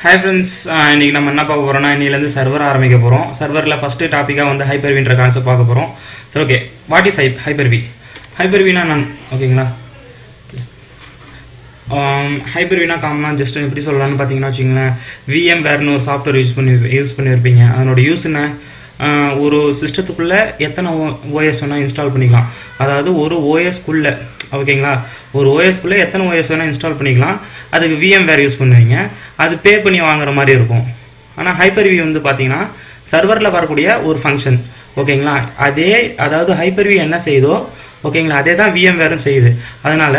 Hi friends, இன்னைக்கு நம்ம என்ன பார்க்க போறோம்னா இன்னையில இருந்து சர்வர் ஆரம்பிக்க போறோம். சர்வர்ல ஃபர்ஸ்ட் டாபிக்கா வந்து ஹைப்பர்-V என்ற கான்செப்ட் பார்க்க போறோம். So okay, what is Hyper-V? ஹைப்பர்-Vனா ஓகேங்களா, ஹைப்பர்-Vனா காமனா ஜஸ்ட் எப்படி சொல்லலாம்னு பாத்தீங்கன்னா வெச்சீங்களா, VMware ஒரு சாஃப்ட்வேர் யூஸ் பண்ணிருப்பீங்க. அதனோட யூஸ் என்ன, ஒரு சிஸ்டத்துக்குள்ள எத்தனை OS வேணா இன்ஸ்டால் பண்ணிக்கலாம். அதாவது ஒரு OS குள்ள, ஓகேங்களா, ஒரு OS குள்ள எத்தனை OS வேணா இன்ஸ்டால் பண்ணிக்கலாம். அதுக்கு VMware யூஸ் பண்ணுவீங்க, அது பே பண்ணி வாங்குற மாதிரி இருக்கும். ஆனா ஹைப்பர்-V வந்து பாத்தீங்கன்னா சர்வர்ல வரக்கூடிய ஒரு ஃபங்க்ஷன், ஓகேங்களா. அதே, அதாவது ஹைப்பர்-V என்ன செய்யுதோ, ஓகேங்களா, அதே தான் VMware செய்யுது. அதனால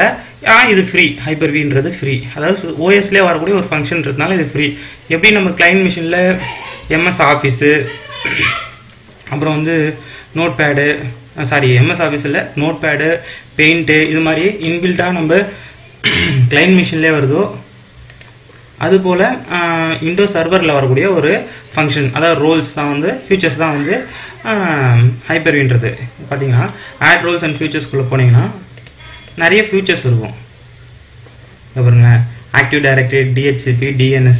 இது ஃப்ரீ, ஹைப்பர்-Vன்றது ஃப்ரீ. அதாவது OSலயே வரக்கூடிய ஒரு ஃபங்க்ஷன்றதுனால இது ஃப்ரீ. எப்படி நம்ம கிளையன்ட் மிஷின்ல MS ஆஃபீஸ், அப்புறம் வந்து நோட் பேடு, சாரி MS ஆஃபீஸில் நோட் பேடு, பெயிண்ட்டு, இது மாதிரி இன்பில்ட்டாக நம்ம கிளைண்ட் மிஷின்லேயே வருதோ, அதுபோல் விண்டோஸ் சர்வரில் வரக்கூடிய ஒரு ஃபங்க்ஷன், அதாவது ரோல்ஸ் தான் வந்து ஃபியூச்சர்ஸ் தான் வந்து ஹைப்பர்-Vன்றது. பார்த்தீங்கன்னா ஆட் ரோல்ஸ் அண்ட் ஃபியூச்சர்ஸ்குள்ளே போனீங்கன்னா நிறைய ஃபியூச்சர்ஸ் இருக்கும். பாருங்க, active directory, DHCP, DNS,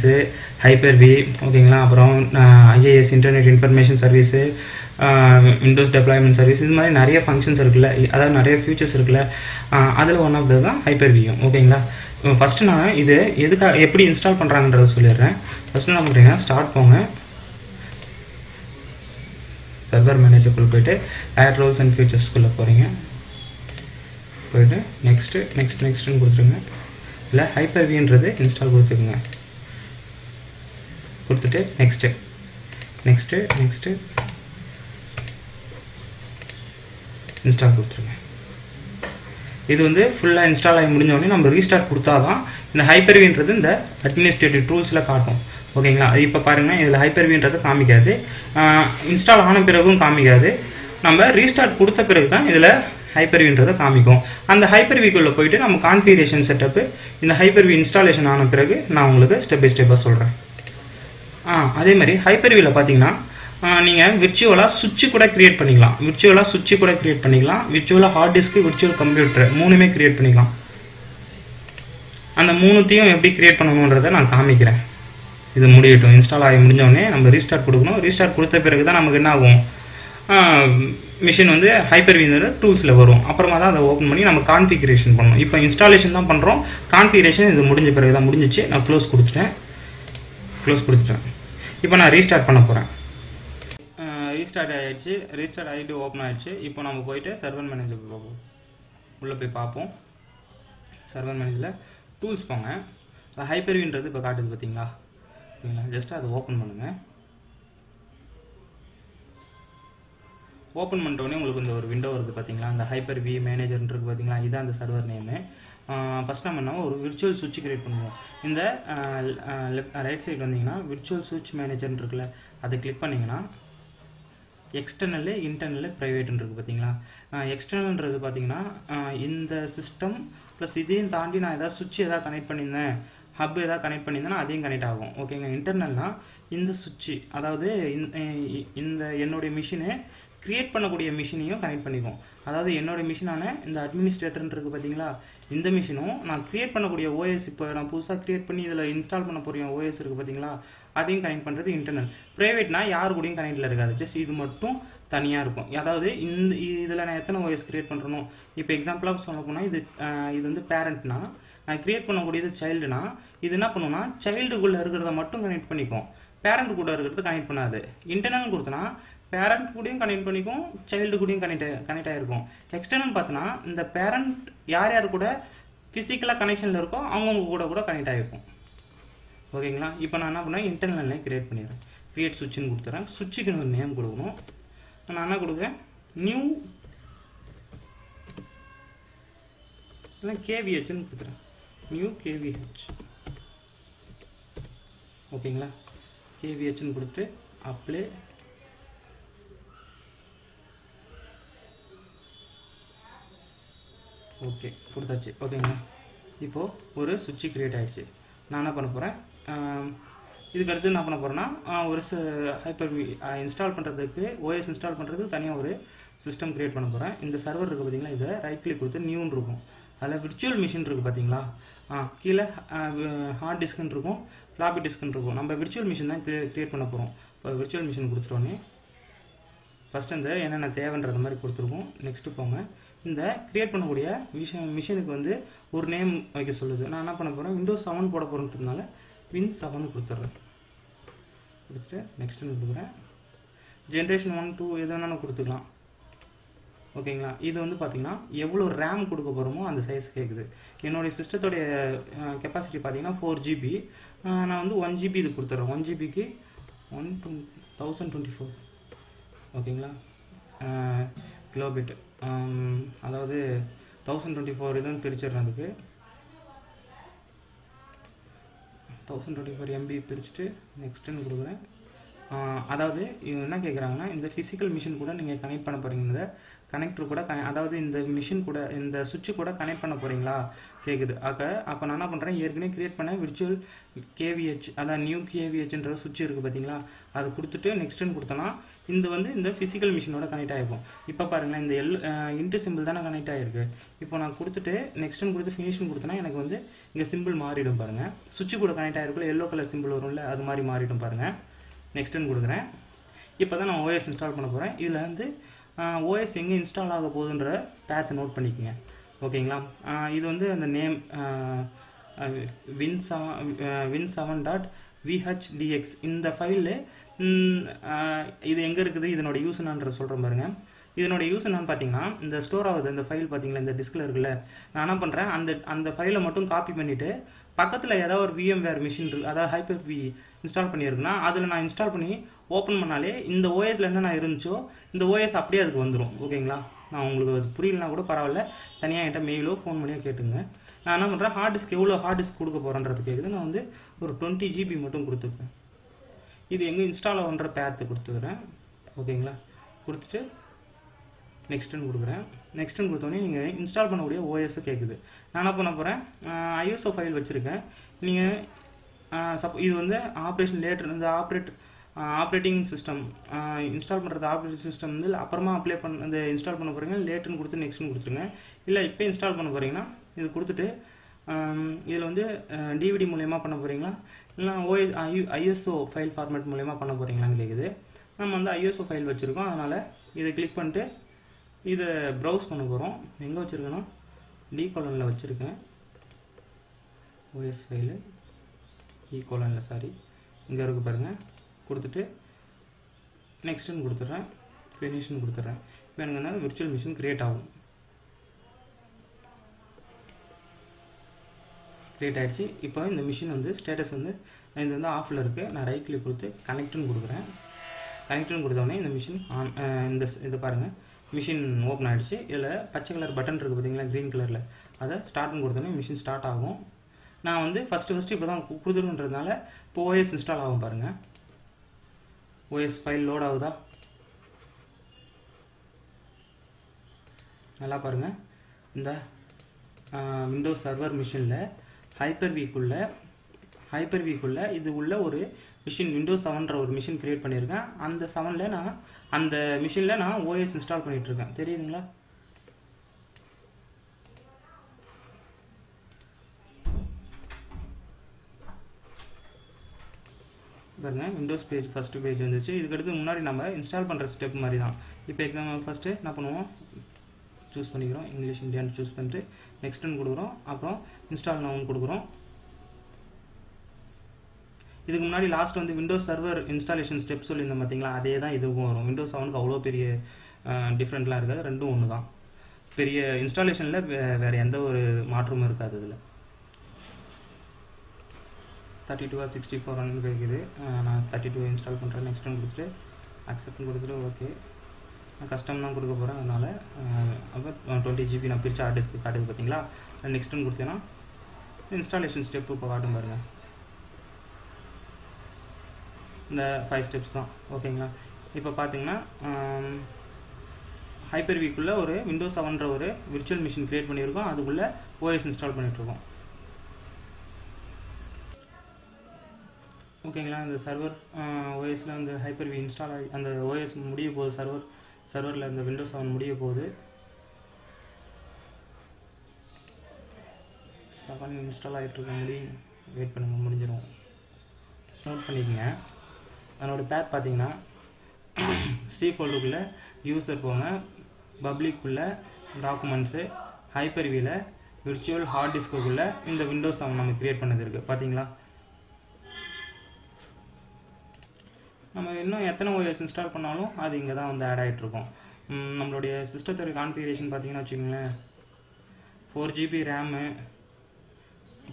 Hyper V, ஓகேங்களா, அப்புறம் IIS, internet information service, Windows deployment service, இது மாதிரி நிறைய ஃபங்க்ஷன்ஸ் இருக்குல்ல, அதாவது நிறைய ஃபியூச்சர்ஸ் இருக்குல்ல, அதில் ஒன் ஆஃப் த தான் ஹைப்பர்-Vயும். ஓகேங்களா, ஃபஸ்ட்டு நான் இது எதுக்காக எப்படி இன்ஸ்டால் பண்ணுறாங்கன்றத சொல்லிடுறேன். ஃபஸ்ட்டு நான் பார்த்தீங்கன்னா ஸ்டார்ட் போங்க, சர்வர் மேனேஜருக்குள்ளே போய்ட்டு ஆட் ரோல்ஸ் அண்ட் ஃபியூச்சர்ஸ்குள்ளே போகிறீங்க, போய்ட்டு நெக்ஸ்ட்டு நெக்ஸ்ட் நெக்ஸ்ட்டுன்னு கொடுத்துருங்க. இல்லை ஹைப்பர்-Vன்றது இன்ஸ்டால் கொடுத்துக்குங்க, கொடுத்துட்டு நெக்ஸ்ட்டு நெக்ஸ்ட்டு நெக்ஸ்ட்டு இன்ஸ்டால் கொடுத்துருங்க. இது வந்து ஃபுல்லாக இன்ஸ்டால் ஆகி முடிஞ்சோடனே நம்ம ரீஸ்டார்ட் கொடுத்தா தான் இந்த ஹைப்பர்-Vன்றது இந்த அட்மினிஸ்ட்ரேட்டிவ் டூல்ஸில் காட்டும். ஓகேங்களா, அது இப்போ பாருங்கன்னா இதில் ஹைப்பர்-Vன்றது காமிக்காது, இன்ஸ்டால் ஆன பிறகும் காமிக்காது. நம்ம ரீஸ்டார்ட் கொடுத்த பிறகு தான் இதில் ஹைப்பர்-Vன்றதை காமிக்கும். அந்த ஹைப்பர்-Vக்குள்ளே போயிட்டு நம்ம கான்ஃபிகரேஷன் செட்டப்பு, இந்த ஹைப்பர்-V இன்ஸ்டாலேஷன் ஆன பிறகு நான் உங்களுக்கு ஸ்டெப் பை ஸ்டெப்பாக சொல்கிறேன். அதே மாதிரி ஹைப்பர்-Vல பார்த்தீங்கன்னா நீங்கள் விர்ச்சுவலாக சுவிட்சு கூட க்ரியேட் பண்ணிக்கலாம், விர்ச்சுவலாக ஹார்ட் டிஸ்க்கு, விர்ச்சுவல் கம்ப்யூட்டர், மூணுமே க்ரியேட் பண்ணிக்கலாம். அந்த மூணுத்தையும் எப்படி க்ரியேட் பண்ணணுன்றதை நான் காமிக்கிறேன். இது முடியட்டும், இன்ஸ்டால் ஆகி முடிஞ்சோடனே நம்ம ரீஸ்டார்ட் கொடுக்கணும். ரீஸ்டார்ட் கொடுத்த பிறகு தான் நமக்கு என்ன ஆகும், மிஷின் வந்து ஹைப்பர்-Vன்ற டூல்ஸில் வரும். அப்புறமா தான் அதை ஓப்பன் பண்ணி நம்ம கான்ஃபிகரேஷன் பண்ணணும். இப்போ இன்ஸ்டாலேஷன் தான் பண்ணுறோம், கான்ஃபிகரேஷன் இது முடிஞ்ச பிறகு தான் முடிஞ்சிச்சு. நான் க்ளோஸ் கொடுத்துட்டேன். இப்போ நான் ரீஸ்டார்ட் பண்ண போகிறேன். ரீஸ்டார்ட் ஆகிட்டு ஓப்பன் ஆகிடுச்சு. இப்போ நம்ம போயிட்டு சர்வர் மேனேஜர் பார்ப்போம், உள்ளே போய் பார்ப்போம். சர்வர் மேனேஜரில் டூல்ஸ் போங்க, ஹைப்பர்-Vன்றது இப்போ காட்டுது பார்த்தீங்களா. ஓகேங்களா, ஜஸ்ட்டு அதை ஓப்பன் பண்ணுங்கள். ஓப்பன் பண்ணிட்டோடனே உங்களுக்கு இந்த ஒரு விண்டோ வருது பார்த்தீங்களா, அந்த ஹைப்பர்-V மேனேஜர்ன்றது பார்த்தீங்களா, இதுதான் அந்த சர்வர் நேமு. ஃபஸ்ட் நம்ம என்ன ஒரு விர்ச்சுவல் ஸ்விட்ச் கிரியேட் பண்ணுவோம். இந்த ரைட் சைடு வந்தீங்கன்னா விர்ச்சுவல் ஸ்விட்ச் மேனேஜர்னு இருக்குல்ல, அதை கிளிக் பண்ணிங்கன்னா எக்ஸ்டர்னலு இன்டர்னலு ப்ரைவேட்டுன்னு இருக்குது பார்த்தீங்களா. எக்ஸ்டர்னல்ன்றது பார்த்தீங்கன்னா இந்த சிஸ்டம் ப்ளஸ் இதையும் தாண்டி நான் எதாவது சுவிட்ச் எதாவது கனெக்ட் பண்ணியிருந்தேன், ஹப் எதாவது கனெக்ட் பண்ணியிருந்தேன்னா அதையும் கனெக்ட் ஆகும். ஓகேங்க, இன்டர்னல்னால் இந்த சுவிட்சு, அதாவது இந்த என்னுடைய மிஷினு கிரியேட் பண்ணக்கூடிய மிஷினையும் கனெக்ட் பண்ணிக்கும். அதாவது என்னோட மிஷினான இந்த அட்மினிஸ்ட்ரேட்டர்னு இருக்குது பார்த்தீங்களா, இந்த மிஷினும் நான் கிரியேட் பண்ணக்கூடிய OS, இப்போ நான் புதுசாக கிரியேட் பண்ணி இதில் இன்ஸ்டால் பண்ண போகிற OS இருக்குது பார்த்தீங்களா, அதையும் கனெக்ட் பண்ணுறது இன்டர்னல். ப்ரைவேட்னா யார் கூடயும் கனெக்டில் இருக்காது, ஜஸ்ட் இது மட்டும் தனியாக இருக்கும். அதாவது இந்த இதில் நான் எத்தனை OS கிரியேட் பண்ணுறணும், இப்போ எக்ஸாம்பிளாக சொல்ல போனால் இது வந்து பேரண்ட்னா, நான் கிரியேட் பண்ணக்கூடியது சைல்டுனா, இது என்ன பண்ணுன்னா சைல்டுக்குள்ளே இருக்கிறத மட்டும் கனெக்ட் பண்ணிக்கும், பேரண்ட் கூட இருக்கிறது கனெக்ட் பண்ணாது. இன்டர்னல் கொடுத்தனா பேரண்ட் கூடயும் கனெக்ட் பண்ணிக்கும், சைல்டு கூடயும் கனெக்ட் ஆகிருக்கும். எக்ஸ்டர்னல் பார்த்தோன்னா இந்த பேரண்ட் யார் யார் கூட ஃபிசிக்கலாக கனெக்ஷனில் இருக்கோ அவங்கவுங்க கூட கனெக்ட் ஆகிருக்கும். ஓகேங்களா, இப்போ நான் என்ன பண்ணுவேன், இன்டர்னல்லையும் கிரியேட் பண்ணிடுறேன். கிரியேட் சுவிட்சுன்னு கொடுத்துறேன். சுவிட்சுக்கு ஒரு நேம் கொடுக்கணும். நான் என்ன கொடுக்குறேன், நியூ இல்லை KVHன்னு கொடுத்துறேன், நியூ KVH. ஓகேங்களா, KVHன்னு கொடுத்துட்டு அப்ளை. ஓகே, கொடுத்தாச்சு. ஓகேங்களா, இப்போது ஒரு சுவிட்சு க்ரியேட் ஆகிடுச்சு. நான் என்ன பண்ண போகிறேன், இதுக்கடுத்து என்ன பண்ண போகிறேன்னா ஒரு ஹைப்பர்-V இன்ஸ்டால் பண்ணுறதுக்கு, OS இன்ஸ்டால் பண்ணுறதுக்கு தனியாக ஒரு சிஸ்டம் க்ரியேட் பண்ண போகிறேன். இந்த சர்வர் இருக்குது பார்த்தீங்களா, இதை ரைட் கிளிக் கொடுத்து நியூன்னு இருக்கும், அதில் விர்ச்சுவல் மிஷின் இருக்குது பார்த்தீங்களா? கீழே ஹார்ட் டிஸ்க்னு இருக்கும், ஃப்ளாப்பி டிஸ்க்னு இருக்கும். நம்ம விர்ச்சுவல் மிஷின் தான் க்ரியேட் பண்ண போகிறோம். இப்போ விர்ச்சுவல் மிஷின் கொடுத்துட்டோன்னே ஃபஸ்ட்டு இந்த என்னென்ன தேவைன்றது மாதிரி கொடுத்துருக்கோம். நெக்ஸ்ட்டு போங்க, இந்த க்ரியேட் பண்ணக்கூடிய மிஷினுக்கு வந்து ஒரு நேம் வைக்க சொல்லுது. நான் என்ன பண்ண போகிறேன், Windows 7 போட போகிறேன்றதுனால Win7 கொடுத்துட்றேன். கொடுத்துட்டு நெக்ஸ்ட்டுன்னு கொடுக்குறேன். Generation 1, 2 எது வேணாலும் கொடுத்துக்கலாம். ஓகேங்களா? இது வந்து பார்த்தீங்கன்னா எவ்வளோ ரேம் கொடுக்க போகிறோமோ அந்த சைஸ் கேட்குது. என்னுடைய சிஸ்டத்தோடைய கெப்பாசிட்டி பார்த்தீங்கன்னா 4 GB. நான் வந்து 1 GB இது கொடுத்துட்றேன். 1 GBக்கு 1024 ஓகேங்களா கிலோபிட், அதாவது 1024 இதுன்னு பிரிச்சிடுறேன். அதுக்கு 1024 MB பிரிச்சுட்டு நெக்ஸ்ட்டுன்னு கொடுக்குறேன். அதாவது என்ன கேட்குறாங்கன்னா, இந்த ஃபிசிக்கல் மிஷின் கூட நீங்கள் கனெக்ட் பண்ண போகிறீங்க, இந்த கனெக்டர் கூட அதாவது இந்த மிஷின் கூட இந்த சுவிட்சு கூட கனெக்ட் பண்ண போகிறீங்களா கேட்குது. அப்போ நான் என்ன பண்ணுறேன், ஏற்கனவே க்ரியேட் பண்ண விர்ச்சுவல் KVH, அதான் நியூ KVHன்ற சுவிட்ச் இருக்குது பார்த்தீங்களா, அது கொடுத்துட்டு நெக்ஸ்ட்டுன்னு கொடுத்தோன்னா இந்த வந்து இந்த ஃபிசிக்கல் மிஷினோட கனெக்ட் ஆகிருக்கும். இப்போ பாருங்களேன், இந்த இன்ட்டு சிம்பிள் தானே கனெக்ட் ஆகிருக்கு. இப்போ நான் கொடுத்துட்டு நெக்ஸ்ட்டுன்னு கொடுத்து ஃபினிஷ்னு கொடுத்தோன்னா எனக்கு வந்து இங்கே சிம்பிள் மாறிடும் பாருங்கள். சுவிட்சு கூட கனெக்ட் ஆகிருக்குள்ள எல்லோ கலர் சிம்பிள் வரும்ல, அது மாதிரி மாறிடும் பாருங்கள். நெக்ஸ்ட்டுன்னு கொடுக்குறேன். இப்போ தான் நான் OS இன்ஸ்டால் பண்ண போகிறேன். இதில் வந்து OS எங்கே இன்ஸ்டால் ஆக போகுதுன்ற பேத்தை நோட் பண்ணிக்கோங்க. ஓகேங்களா? இது வந்து அந்த நேம் win7.vhdx இந்த ஃபைலு இது எங்கே இருக்குது, இதனோட யூஸ் என்னன்ற சொல்கிறேன் பாருங்கள். இதனோட யூஸ் என்னன்னு பார்த்தீங்கன்னா, இந்த ஸ்டோர் ஆகுது இந்த ஃபைல் பார்த்தீங்களா, இந்த டிஸ்கில் இருக்குல்ல, நான் என்ன பண்ணுறேன், அந்த ஃபைலை மட்டும் காப்பி பண்ணிவிட்டு பக்கத்தில் ஏதாவது ஒரு VMware மிஷின் இருக்குது, அதாவது Hyper-V இன்ஸ்டால் பண்ணியிருக்குன்னா அதில் நான் இன்ஸ்டால் பண்ணி ஓப்பன் பண்ணாலே இந்த OSல என்ன நான் இருந்துச்சோ இந்த OS அப்படியே அதுக்கு வந்துடும். ஓகேங்களா? நான் உங்களுக்கு அது புரியலனா கூட பரவாயில்ல, தனியாக என்கிட்ட மெயிலோ ஃபோன் பண்ணியோ கேட்டுங்க. நான் என்ன பண்ணுறேன், ஹார்ட் டிஸ்க் எவ்வளோ ஹார்ட் டிஸ்க் கொடுக்க போகிறேன்றது கேட்குது. நான் வந்து ஒரு 20 GB மட்டும் கொடுத்துருக்கேன். இது எங்கே இன்ஸ்டால் ஆகுன்ற பேர்த்து கொடுத்துக்கிறேன். ஓகேங்களா? கொடுத்துட்டு நெக்ஸ்ட்டுன்னு கொடுக்குறேன். நெக்ஸ்ட்டுன்னு கொடுத்தோன்னே நீங்கள் இன்ஸ்டால் பண்ணக்கூடிய OS கேட்குது. நான் என்ன பண்ண போகிறேன், ISO ஃபைல் வச்சுருக்கேன். நீங்கள் இது வந்து ஆப்ரேஷன் லேட்டர், இந்த ஆப்ரேட்டிங் சிஸ்டம் இன்ஸ்டால் பண்ணுறது, ஆப்ரேட்டிங் சிஸ்டம் வந்து அப்புறமா அப்ளை பண்ண இந்த இன்ஸ்டால் பண்ண போகிறீங்க, லேட்டர்னு கொடுத்து நெக்ஸ்ட்னு கொடுத்துருங்க. இல்லை இப்போ இன்ஸ்டால் பண்ண போகிறீங்கன்னா இது கொடுத்துட்டு இதில் வந்து DVD மூலயமா பண்ண போகிறீங்களா, இல்லை ISO ஃபைல் ஃபார்மேட் மூலயமா பண்ண போகிறீங்களான்னு கேட்குது. நம்ம வந்து ISO ஃபைல் வச்சுருக்கோம், அதனால் இதை கிளிக் பண்ணிட்டு இதை ப்ரௌஸ் பண்ண போகிறோம். எங்கே வச்சுருக்கேன்னா D: வச்சுருக்கேன். OS ஃபைலு E: சாரி இங்கே இருக்குது பாருங்கள். கொடுத்துட்டு நெக்ஸ்ட்டுன்னு கொடுத்துட்றேன், ஃபினிஷ்னு கொடுத்துட்றேன். இப்போ எனக்கு என்ன விர்ச்சுவல் மிஷின் க்ரியேட் ஆகும். க்ரியேட் ஆகிடுச்சு. இப்போ இந்த மிஷின் வந்து ஸ்டேட்டஸ் வந்து இது வந்து ஆஃபில் இருக்குது. நான் ரைட் கிளிக் கொடுத்து கனெக்ட்னு கொடுக்குறேன். கனெக்ட்னு கொடுத்தோடனே இந்த மிஷின் ஆன், இந்த இதை பாருங்கள், மிஷின் ஓப்பன் ஆகிடுச்சு. இதில் பச்சை கலர் பட்டன் இருக்குது பார்த்தீங்களா, க்ரீன் கலரில், அதை ஸ்டார்ட்னு கொடுத்தோன்னே மிஷின் ஸ்டார்ட் ஆகும். நான் வந்து ஃபஸ்ட்டு இப்போ தான் கொடுத்துருன்றதுனால இப்போ OS இன்ஸ்டால் ஆகும் பாருங்கள். OS ஃபைல் லோட் ஆகுதா நல்லா பாருங்கள். இந்த விண்டோஸ் சர்வர் மிஷினில் Hyper-V இது உள்ள ஒரு மிஷின் Windows 7ன்ற ஒரு மிஷின் க்ரியேட் பண்ணியிருக்கேன். அந்த 7ல் நான் அந்த மிஷினில் நான் OS இன்ஸ்டால் பண்ணிகிட்ருக்கேன். தெரியுதுங்களா? பாருங்க, விண்டோஸ் பேஜ் ஃபஸ்ட்டு பேஜ் வந்துச்சு. இதுக்கடுத்து முன்னாடி நம்ம இன்ஸ்டால் பண்ணுற ஸ்டெப் மாதிரி தான். இப்போ எக்ஸாம்பிள் ஃபஸ்ட்டு என்ன பண்ணுவோம், சூஸ் பண்ணிக்கிறோம் இங்கிலீஷ் இந்தியான்னு சூஸ் பண்ணிட்டு நெக்ஸ்ட்டுன்னு கொடுக்குறோம். அப்புறம் இன்ஸ்டால் நவுன்னு கொடுக்குறோம். இதுக்கு முன்னாடி லாஸ்ட் வந்து விண்டோஸ் சர்வர் இன்ஸ்டாலேஷன் ஸ்டெப் சொல்லியிருந்தோம் பார்த்தீங்களா, அதே தான் இதுவும் வரும். Windows 7க்கு அவ்வளோ பெரிய டிஃப்ரெண்ட்லாம் இருக்காது, ரெண்டும் ஒன்று தான். பெரிய இன்ஸ்டாலேஷனில் வேறு எந்த ஒரு மாற்றமும் இருக்காது. இதில் 32 or 64 இருக்குது. நான் 32 இன்ஸ்டால் பண்ணுறேன். நெக்ஸ்ட்டுன்னு கொடுத்துட்டு அக்செப்ட்னு கொடுத்துட்டு ஓகே. நான் கஸ்டம்லாம் கொடுக்க போகிறேன், அதனால் அப்புறம் 20 GB நான் பிரித்து ஹார்ட் டிஸ்க்கு காட்டுது பார்த்தீங்களா. நெக்ஸ்ட்டுன்னு கொடுத்தேன்னா இன்ஸ்டாலேஷன் ஸ்டெப்பு இப்போ காட்டும் பாருங்கள். இந்த 5 steps தான். ஓகேங்களா? இப்போ பார்த்தீங்கன்னா Hyper-Vக்குள்ளே ஒரு Windows 7ன்ற ஒரு விர்ச்சுவல் மிஷின் க்ரியேட் பண்ணியிருக்கோம். அதுக்குள்ளே OS இன்ஸ்டால் பண்ணிகிட்ருக்கோம். ஓகேங்களா? இந்த சர்வர் OSல அந்த Hyper-V இன்ஸ்டால் ஆகி அந்த OS முடிய போகுது. சர்வரில் அந்த Windows 7 முடிய போகுது. நம்ம இன்ஸ்டால் ஆகிட்டு இருக்க மாதிரி வெயிட் பண்ணுங்கள், முடிஞ்சிடும். நோட் பண்ணிக்கோங்க. அதனோட பேர் பார்த்தீங்கன்னா சி ஃபோல்டருக்குள்ளே யூசர் போங்க, பப்ளிக்குள்ளே டாக்குமெண்ட்ஸு, ஹைப்பர்வியில் விர்ச்சுவல் ஹார்ட் டிஸ்க்குள்ளே இந்த விண்டோஸ் நம்ம க்ரியேட் பண்ணது இருக்குது. பார்த்தீங்களா, நம்ம இன்னும் எத்தனை ஓஎஸ் இன்ஸ்டால் பண்ணாலும் அது இங்கே தான் வந்து ஆட் ஆகிட்ருக்கோம். நம்மளுடைய சிஸ்டத்தோட கான்ஃபிகரேஷன் பார்த்தீங்கன்னா வச்சுக்கோங்களேன், 4 GB RAM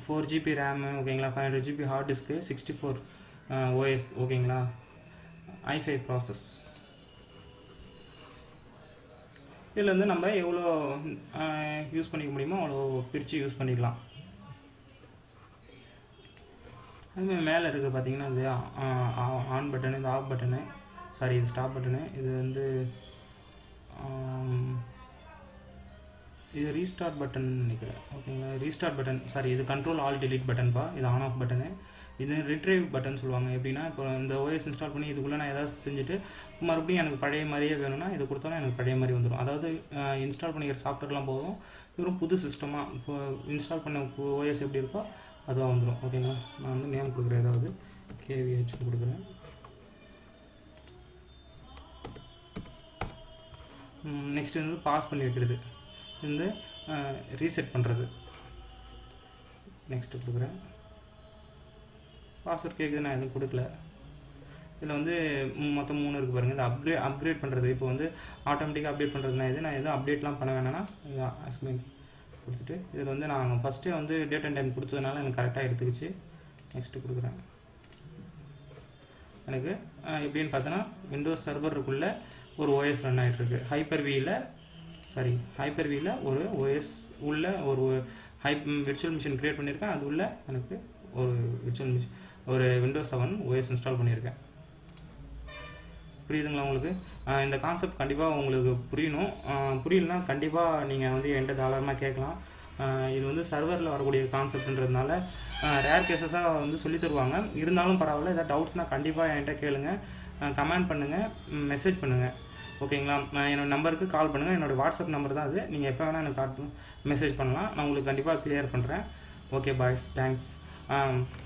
4 GB RAM ஓகேங்களா, 500 GB ஹார்ட் டிஸ்க்கு, 64 OS ஓகேங்களா, i5 ப்ராசஸ். இதில் வந்து நம்ம எவ்வளோ யூஸ் பண்ணிக்க முடியுமோ அவ்வளோ பிரித்து யூஸ் பண்ணிக்கலாம். அதுமாதிரி மேலே இருக்குது பார்த்தீங்கன்னா இது ஆன் பட்டனு, இது ஆஃப் பட்டனு, சாரி இது ஸ்டாப் பட்டனு, இது வந்து இது ரீஸ்டார்ட் பட்டன் நினைக்கிறேன் ஓகேங்களா, ரீஸ்டார்ட் பட்டன் சாரி இது கண்ட்ரோல் ஆல் டிலீட் பட்டன்பா, இது ஆன் ஆஃப் பட்டனு, இது ரிட்ரைவ் பட்டன் சொல்லுவாங்க. எப்படின்னா இப்போ இந்த ஓஎஸ் இன்ஸ்டால் பண்ணி இதுக்குள்ளே நான் ஏதாவது செஞ்சுட்டு மறுபடியும் எனக்கு பழைய மாதிரியே வேணும்னா இதை கொடுத்தோன்னா எனக்கு பழைய மாதிரி வந்துடும். அதாவது இன்ஸ்டால் பண்ணிக்கிற சாஃப்ட்வேர்லாம் போதும், வெறும் புது சிஸ்டமாக இப்போ இன்ஸ்டால் பண்ண ஓஎஸ் எப்படி இருக்கோ அதுவாக வந்துடும். ஓகேங்களா, நான் வந்து நேம் கொடுக்குறேன், ஏதாவது KVH கொடுக்குறேன். நெக்ஸ்ட் வந்து பாஸ் பண்ணி வைக்கிறது, வந்து ரீசெட் பண்ணுறது. நெக்ஸ்ட்டு கொடுக்குறேன். பாஸ்வேர்ட் கேட்குது, நான் எதுவும் கொடுக்கல. இதில் வந்து மொத்தம் 3 இருக்குது பாருங்கள். இந்த அப்கிரேட் பண்ணுறது, இப்போ வந்து ஆட்டோமேட்டிக்காக அப்டேட் பண்ணுறதுனா இது, நான் எதுவும் அப்டேட்லாம் பண்ண வேணாம்னா ஆஸ்கிங் கொடுத்துட்டு, இதில் வந்து நான் ஃபஸ்ட்டே வந்து டேட் அண்ட் டைம் கொடுத்ததுனால எனக்கு கரெக்டாக எடுத்துக்கிச்சு. நெக்ஸ்ட்டு கொடுக்குறேன். எனக்கு எப்படின்னு பார்த்தோன்னா விண்டோஸ் சர்வருக்குள்ளே ஒரு ஓஎஸ் ரன் ஆகிட்ருக்கு. ஹைப்பர் வியில் ஒரு ஓஎஸ் உள்ள ஒரு விர்ச்சுவல் மிஷின் க்ரியேட் பண்ணியிருக்கேன். அது உள்ள எனக்கு ஒரு விர்ச்சுவல் மிஷின் ஒரு Windows 7 OS இன்ஸ்டால் பண்ணியிருக்கேன். புரியுதுங்களா உங்களுக்கு? இந்த கான்செப்ட் கண்டிப்பாக உங்களுக்கு புரியணும். புரியலனா கண்டிப்பாக நீங்கள் வந்து என்கிட்ட தாராளமாக கேட்கலாம். இது வந்து சர்வரில் வரக்கூடிய கான்செப்ட்ன்றதுனால ரேர் கேசஸாக வந்து சொல்லி தருவாங்க. இருந்தாலும் பரவாயில்ல, ஏதாவது டவுட்ஸ்னால் கண்டிப்பாக என்கிட்ட கேளுங்க, கமெண்ட் பண்ணுங்கள், மெசேஜ் பண்ணுங்கள். ஓகேங்களா, நான் என்னோடய நம்பருக்கு கால் பண்ணுங்கள். என்னோடய வாட்ஸ்அப் நம்பர் தான் அது. நீங்கள் எப்போ வேணால் எனக்கு மெசேஜ் பண்ணலாம். நான் உங்களுக்கு கண்டிப்பாக கிளியர் பண்ணுறேன். Okay boys, thanks.